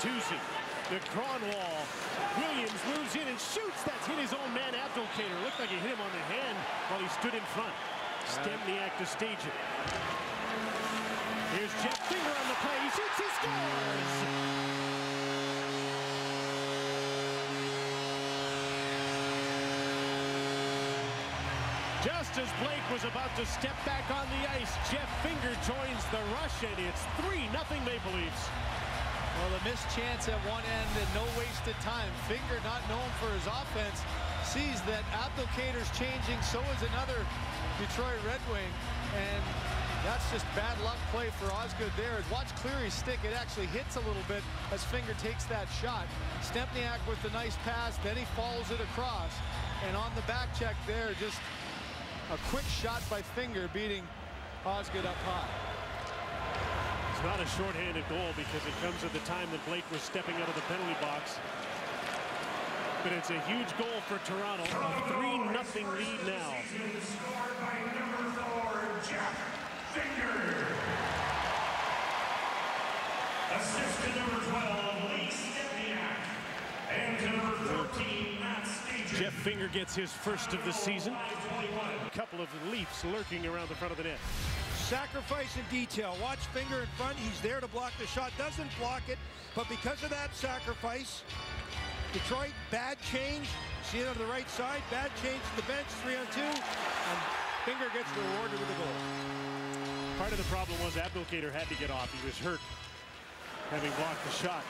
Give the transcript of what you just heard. Bertuzzi to Cronwall. Williams moves in and shoots. That's hit his own man, Abdulkader. Looked like he hit him on the hand while he stood in front. Stempniak to stage it. Here's Jeff Finger on the play. He shoots, he scores! Just as Blake was about to step back on the ice, Jeff Finger joins the rush, and it's 3-0 Maple Leafs. Well, a missed chance at one end and no wasted time. Finger, not known for his offense, sees that Abdulkader's changing, so is another Detroit Red Wing, and that's just bad luck play for Osgood there. Watch Cleary's stick. It actually hits a little bit as Finger takes that shot. Stempniak with the nice pass, then he follows it across, and on the back check there, just a quick shot by Finger beating Osgood up high. It's not a shorthanded goal because it comes at the time that Blake was stepping out of the penalty box. But it's a huge goal for Toronto. A 3-0 lead now. Scored by number 4, Jeff Finger. Assist to number 12, Blake Stempniak. And to number 13, Matt Stager. Jeff Finger gets his first of the season. Couple of Leafs lurking around the front of the net. Sacrifice in detail. Watch Finger in front. He's there to block the shot. Doesn't block it, but because of that sacrifice, Detroit, bad change. See it on the right side. Bad change to the bench. 3-on-2. And Finger gets rewarded with a goal. Part of the problem was Abdulkader had to get off. He was hurt having blocked the shot.